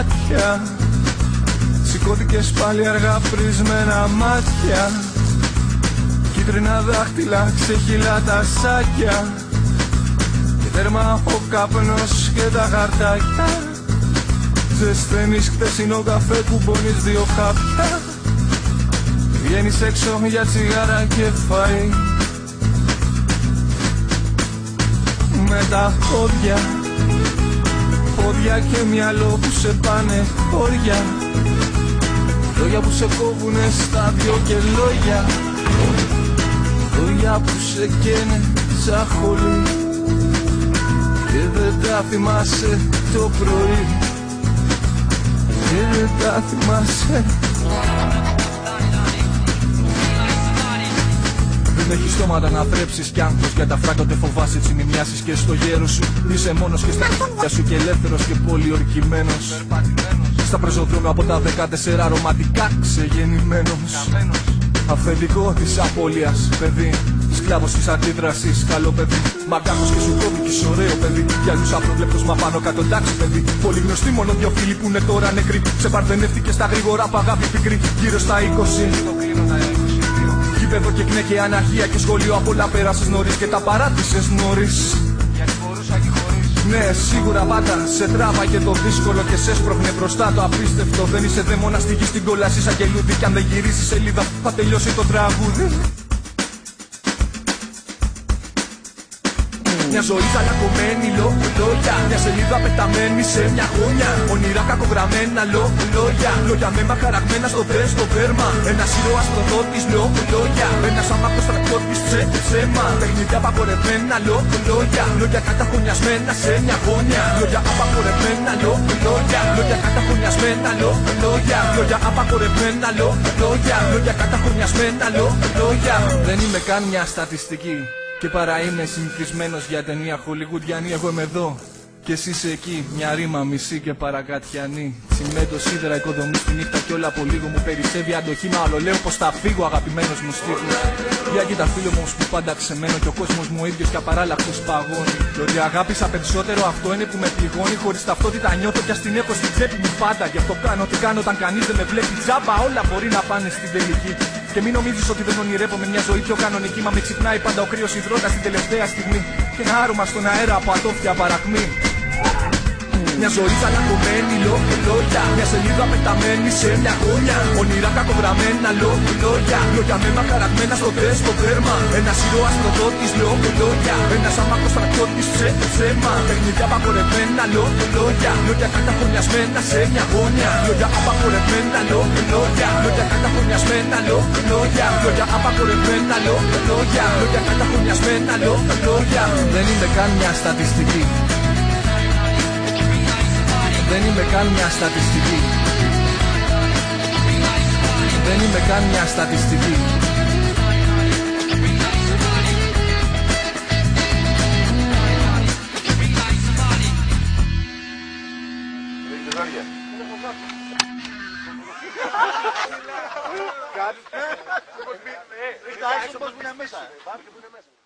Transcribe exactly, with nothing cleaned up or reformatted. μάτια. Σηκώθηκες πάλι αργά, πρισμένα μάτια. Κίτρινα δάχτυλα, ξεχυλά τα σάκια. Και τέρμα ο καπνός και τα χαρτάκια. Ζεσθενείς χτεσινό καφέ, κουμπώνεις δύο χάπια. Βγαίνεις έξω για τσιγάρα και φαΐ. Με τα πόδια, πόδια και μυαλό που σε πάνε χώρια. Λόγια που σε κόβουνε στα δυο και λόγια. Λόγια που σε καίνε σαν χολή και δεν τα θυμάσαι το πρωί. Και δεν τα θυμάσαι. Έχει στόματα να θρέψεις κι άγχος για τα φράγκονται φοβάσαι τις συνημιάσεις και στο γέρος σου είσαι μόνος και στα χέρια σου και ελεύθερος και πολιορκημένος. Στα πεζοδρόμια από τα δεκατέσσερα ρομαντικά ξεγεννημένος. Αφεντικό της απώλειας παιδί, σκλάβος της αντίδρασης, καλό παιδί. Μακάχος και σου κόβει κι ωραίο παιδί. Για άλλους απροβλέπτος μα πάνω κάτω τάξη παιδί. Πολύ γνωστοί μόνο δυο φίλοι που είναι τώρα νεκροί. Σε παρθενεύτηκε στα γρήγορα παγάπη πικρή. Γύρω στα είκοσι. Παιδό και κνέ και αναρχία και σχολείο απ' όλα πέρασες νωρίς και τα παράτησες νωρίς. Γιατί μπορούσα και χωρίς. Ναι, σίγουρα πάντα σε τράβαγε το δύσκολο και σε σπρώχνε μπροστά το απίστευτο. Δεν είσαι δαίμονα στη γη στην κόλαση σαν και λούδι. Κι αν δεν γυρίσει σελίδα θα τελειώσει το τραγούδι. Μια ζωή καλακομμένη λόγω λόγια. Μια σελίδα πεταμένη σε μια γωνιά. Ονειρά κακογραμμένα λόγω λόγια. Λόγια με μαχαραγμένα στο δε στο δέρμα. Ένας ήρωας προδότης λόγω λόγια. Ένας άμαχος στρατιώτης ψε ψέμα. Παιχνίδια απαγορευμένα λόγω λόγια. Λόγια καταχωνιασμένα σε μια γωνιά. Λόγια απαγορευμένα λόγω λόγια. Λόγια καταχωνιασμένα λόγω λόγια. Λόγια απαγορευμένα λόγω λόγια. Λόγια καταχωνιασμένα λόγω λόγια. Δεν είμαι καν μια στατιστική. Και παρά είμαι συνηθισμένος για ταινία χολιγουδιανή. Εγώ είμαι εδώ και εσύ είσαι εκεί. Μια ρήμα μισή και παρακατιανή. Τσιμέντο, σίδερα, οικοδομή στη νύχτα. Κι όλα από λίγο μου περισσεύει αντοχή. Μα άλλο λέω πως θα φύγω, αγαπημένος μου στίχος. Για κοίτα φίλο μου που πάντα ξεμένω. Και ο κόσμος μου ίδιος και απαράλλαχτος παγώνει. Και ότι αγάπησα περισσότερο αυτό είναι που με πληγώνει. Χωρίς ταυτότητα νιώθω πια στην έχω στην τσέπη μου πάντα. Γι' αυτό κάνω τι κάνω όταν κανείς δεν με βλέπει. Τζάμπα όλα μπορεί να πάνε στην τελική. Και μην νομίζεις ότι δεν ονειρεύομαι μια ζωή πιο κανονική. Μα με ξυπνάει πάντα ο κρύος υδρότας την τελευταία στιγμή. Και ένα άρωμα στον αέρα από ατόφια παρακμή. Μια ζωή καλακομμένη λόγω λόγια. Μια σελίδα πεταμένη σε μια γωνιά. Ονειρά κακογραμμένα λόγω λόγια. Λόγια με μακαραγμένα στο δε στο δέρμα. Ένας ήρωας προδότης λόγω λόγια. Ένας άμαχος στρατιώτης ψε ψέμα. Παιχνίδια απαγορευμένα λόγω λόγια. Λόγια καταχωνιασμένα σε μια γωνιά. Λόγια απαγορευμένα λόγω λόγια. Λόγια καταχωνιασμένα λόγω λόγια. Λόγια απαγορευμένα λόγω λόγια. Λόγια καταχωνιασμένα λόγω λόγια. Δεν είναι καν μια στατιστική. Δεν είμαι καν μια στατιστική. Δεν είμαι καν μια στατιστική. Κάτι. Ρίχτα έξω πώς που είναι μέσα.